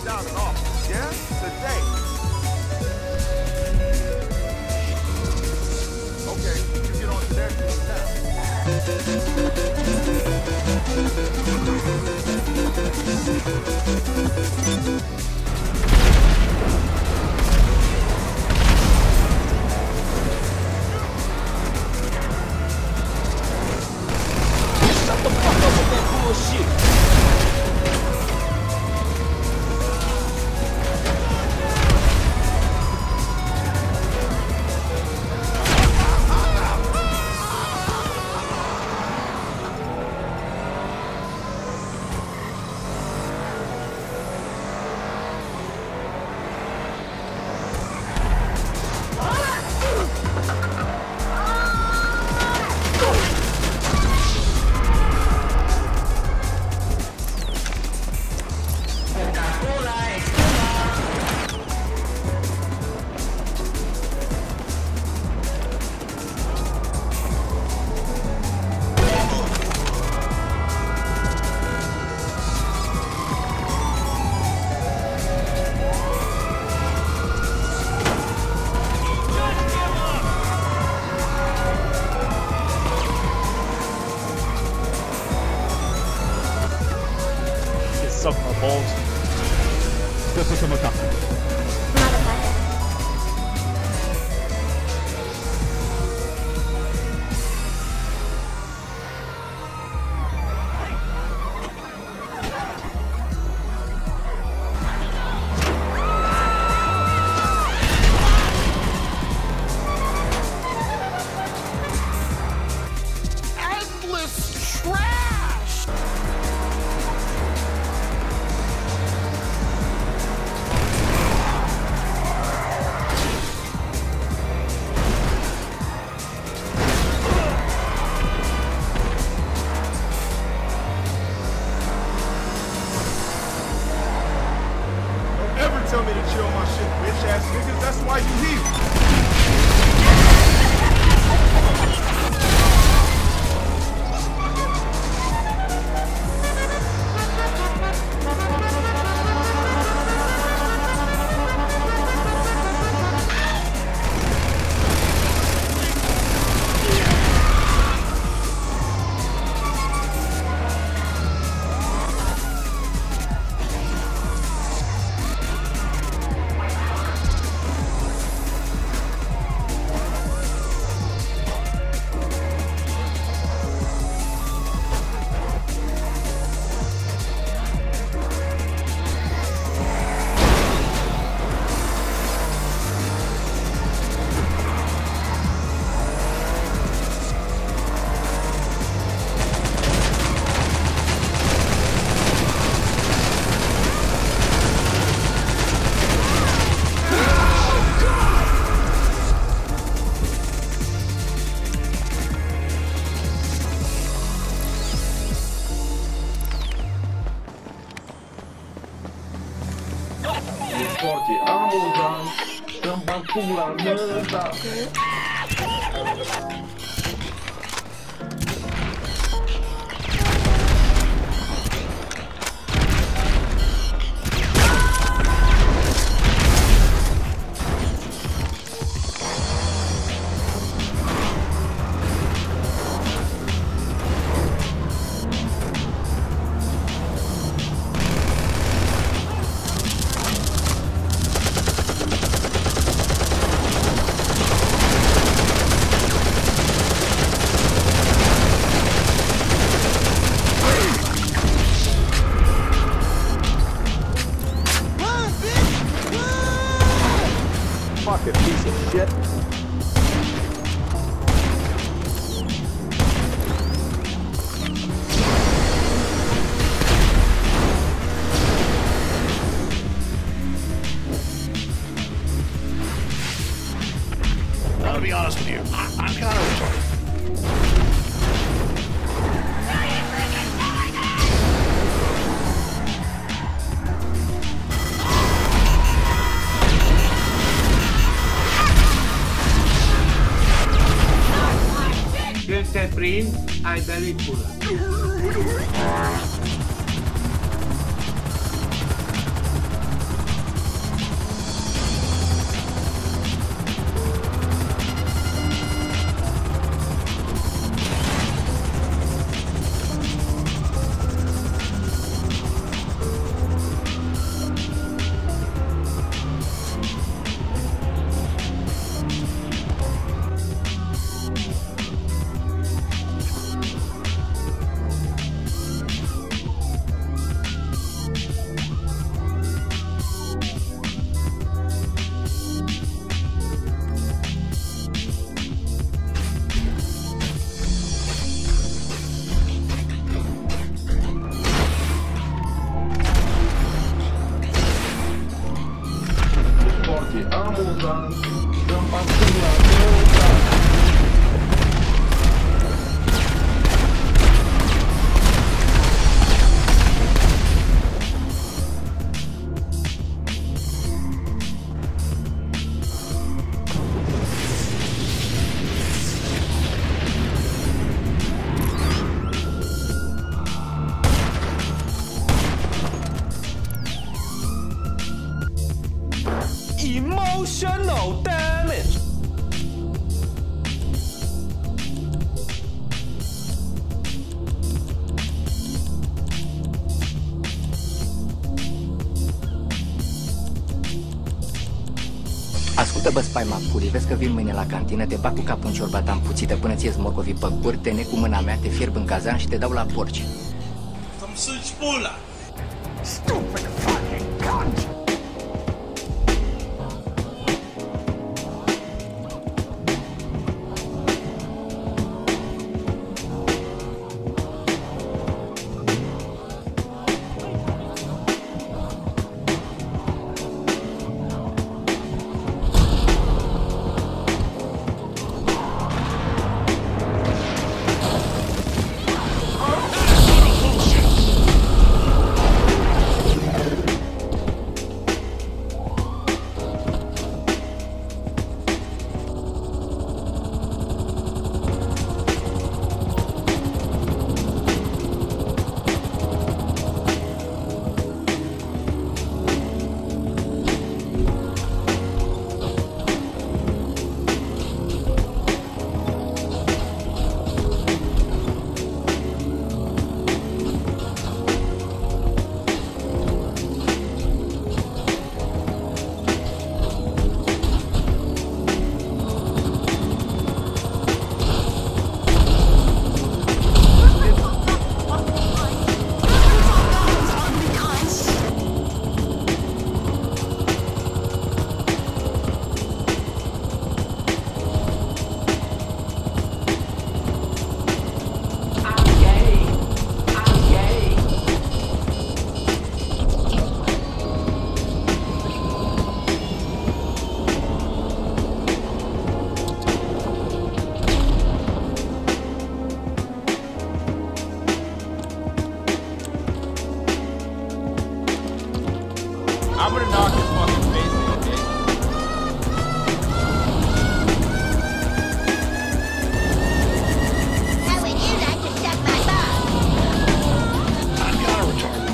sit down and off. Yeah? Today. Okay, you get on the deck now. Shut the fuck up with that bullshit! I very cool. Emotional damage. Ascultă, bă, spaima purii, vezi că vin mâine la cantină, te bag cu capul în ciorba ta împuțită până ție-s morcovii pe cur, te nec cu mâna mea, te fierb în cazan și te dau la porci. Să-mi sugi pula! Stupid fucking cunt! I'm gonna knock your fucking face in, bitch. How it is I can suck my balls. I'm not a retard.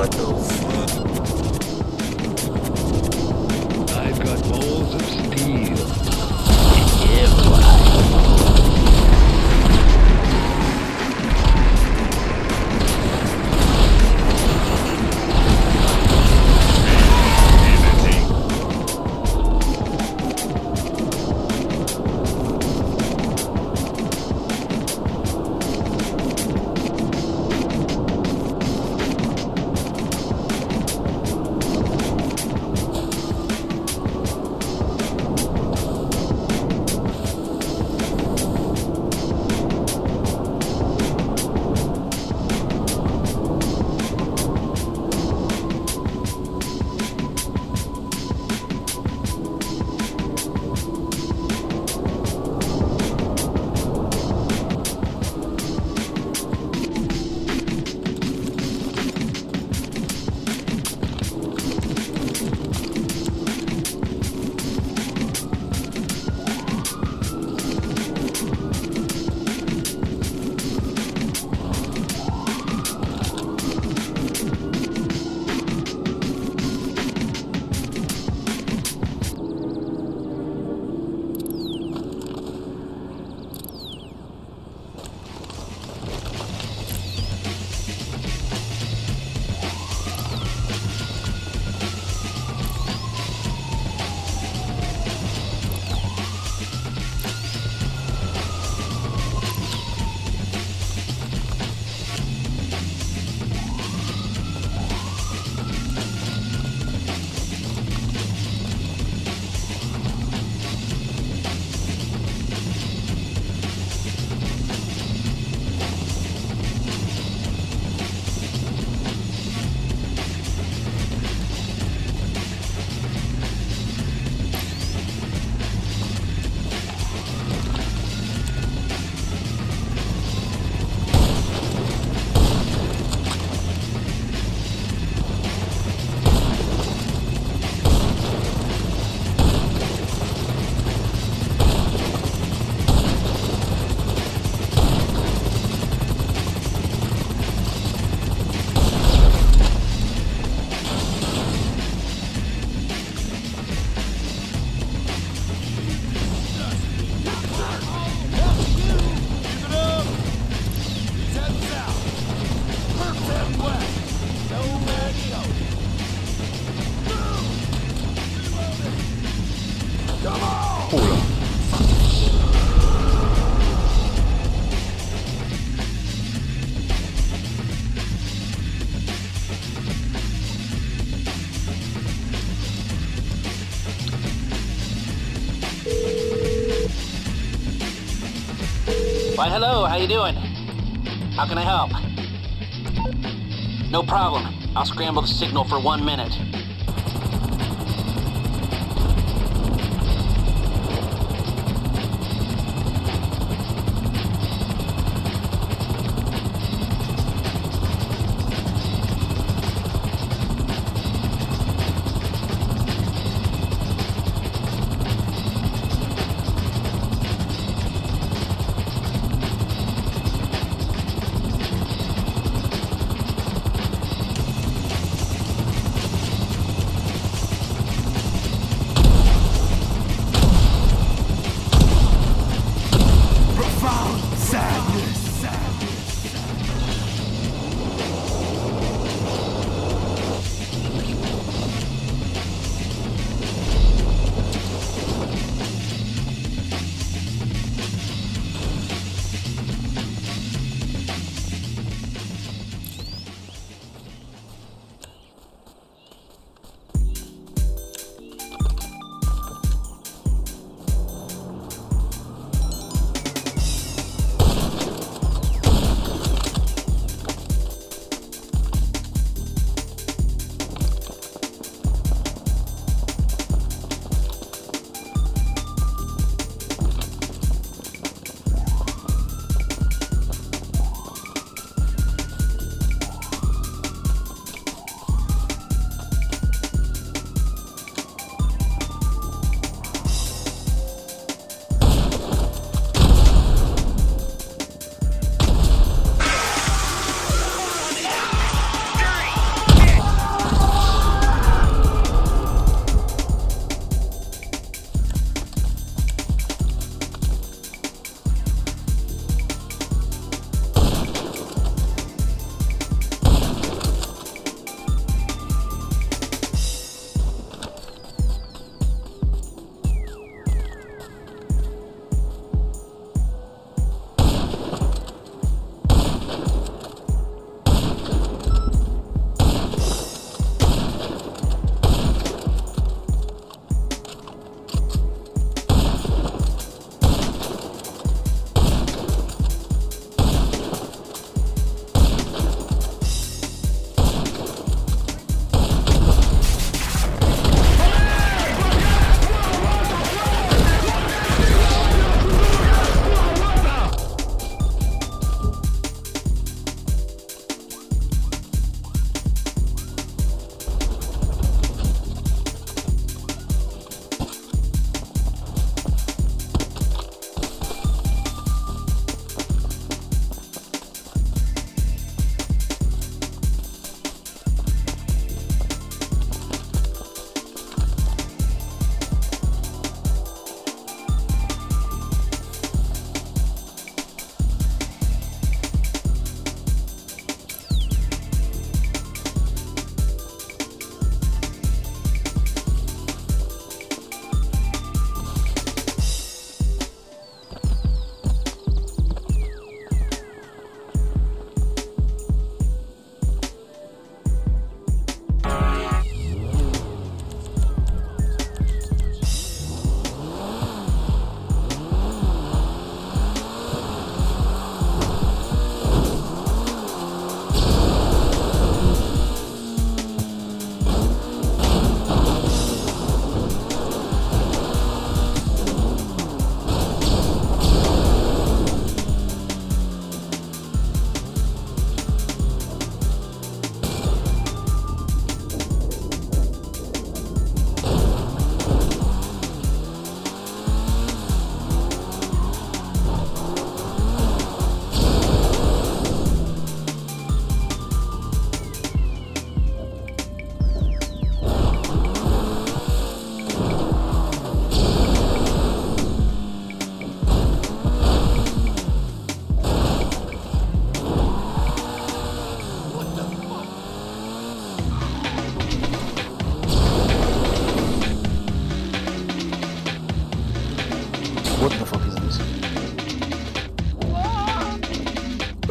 What the fuck? I've got balls of steel. Yeah, Why, hello, how you doing? How can I help? No problem. I'll scramble the signal for 1 minute.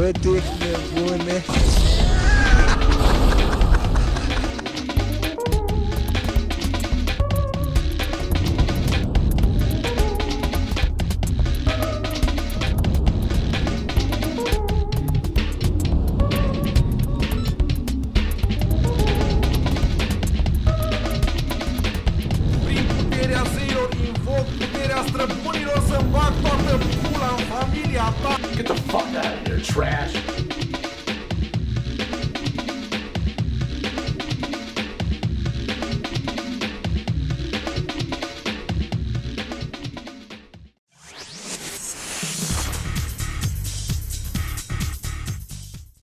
ridiculous woman. Get the fuck out of here, trash!